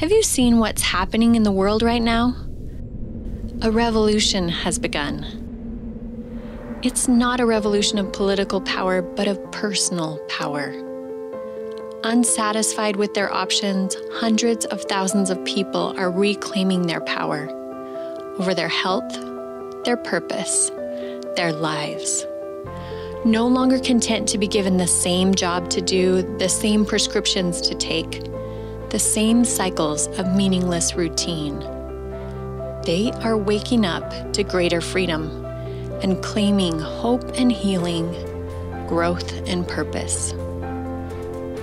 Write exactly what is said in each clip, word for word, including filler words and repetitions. Have you seen what's happening in the world right now? A revolution has begun. It's not a revolution of political power, but of personal power. Unsatisfied with their options, hundreds of thousands of people are reclaiming their power over their health, their purpose, their lives. No longer content to be given the same job to do, the same prescriptions to take, the same cycles of meaningless routine. They are waking up to greater freedom and claiming hope and healing, growth and purpose.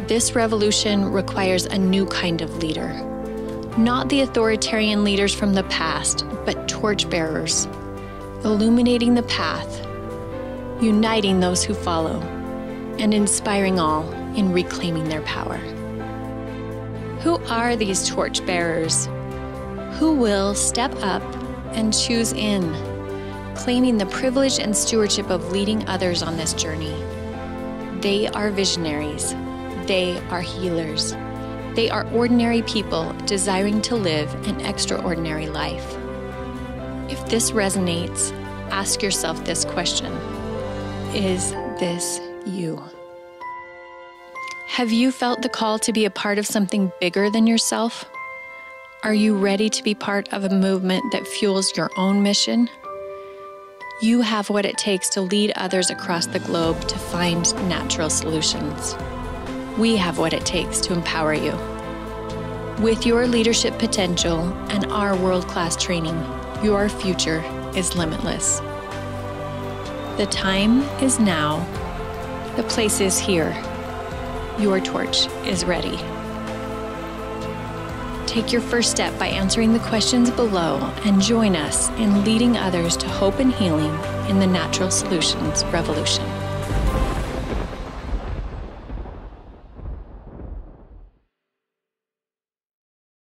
This revolution requires a new kind of leader, not the authoritarian leaders from the past, but torchbearers, illuminating the path, uniting those who follow, and inspiring all in reclaiming their power. Who are these torchbearers? Who will step up and choose in, claiming the privilege and stewardship of leading others on this journey? They are visionaries. They are healers. They are ordinary people desiring to live an extraordinary life. If this resonates, ask yourself this question: is this you? Have you felt the call to be a part of something bigger than yourself? Are you ready to be part of a movement that fuels your own mission? You have what it takes to lead others across the globe to find natural solutions. We have what it takes to empower you. With your leadership potential and our world-class training, your future is limitless. The time is now. The place is here. Your torch is ready. Take your first step by answering the questions below and join us in leading others to hope and healing in the natural solutions revolution.